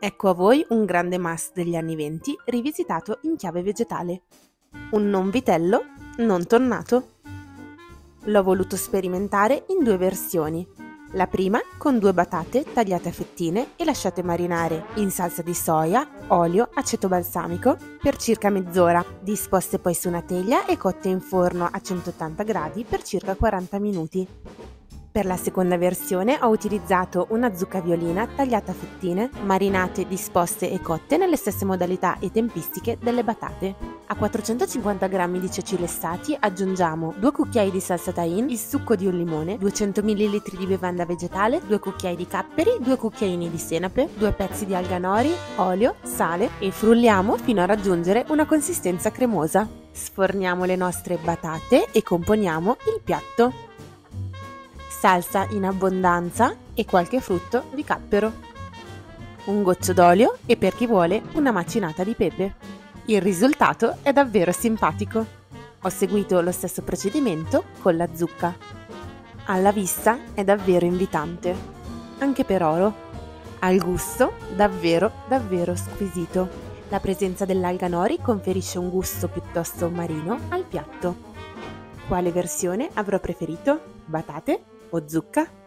Ecco a voi un grande must degli anni 20 rivisitato in chiave vegetale. Un non vitello, non tonnato. L'ho voluto sperimentare in due versioni. La prima con due batate tagliate a fettine e lasciate marinare in salsa di soia, olio, aceto balsamico per circa mezz'ora, disposte poi su una teglia e cotte in forno a 180 gradi per circa 40 minuti. Per la seconda versione ho utilizzato una zucca violina tagliata a fettine, marinate, disposte e cotte nelle stesse modalità e tempistiche delle batate. A 450 g di ceci lessati aggiungiamo 2 cucchiai di salsa thain, il succo di un limone, 200 ml di bevanda vegetale, 2 cucchiai di capperi, 2 cucchiaini di senape, 2 pezzi di alga nori, olio, sale e frulliamo fino a raggiungere una consistenza cremosa. Sforniamo le nostre batate e componiamo il piatto. Salsa in abbondanza e qualche frutto di cappero, un goccio d'olio e per chi vuole una macinata di pepe. Il risultato è davvero simpatico. Ho seguito lo stesso procedimento con la zucca. Alla vista è davvero invitante, anche per oro. Al gusto davvero squisito. La presenza dell'alga nori conferisce un gusto piuttosto marino al piatto. Quale versione avrò preferito? Batate o zucca?